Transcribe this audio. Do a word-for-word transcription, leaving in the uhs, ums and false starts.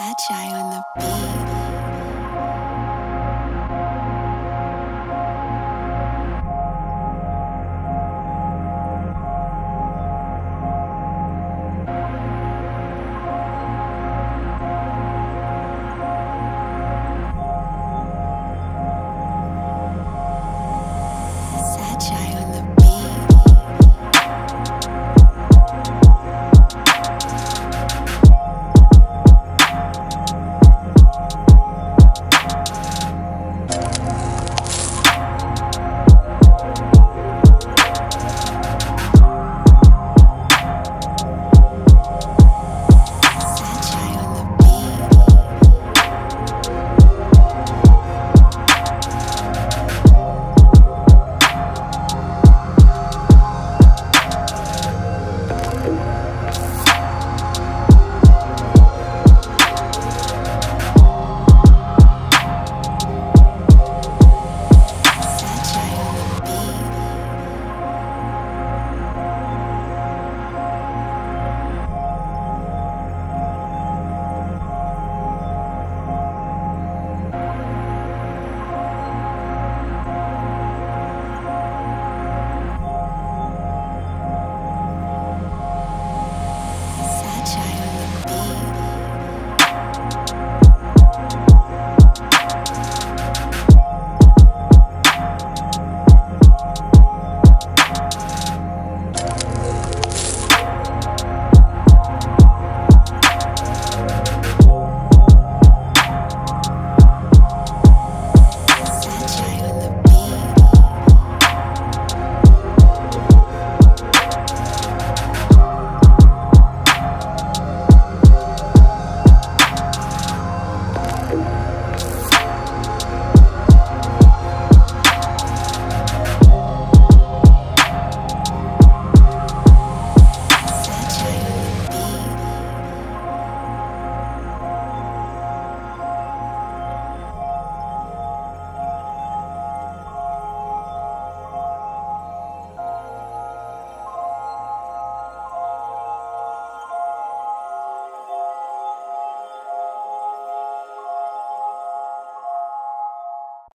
Satchai on the beat.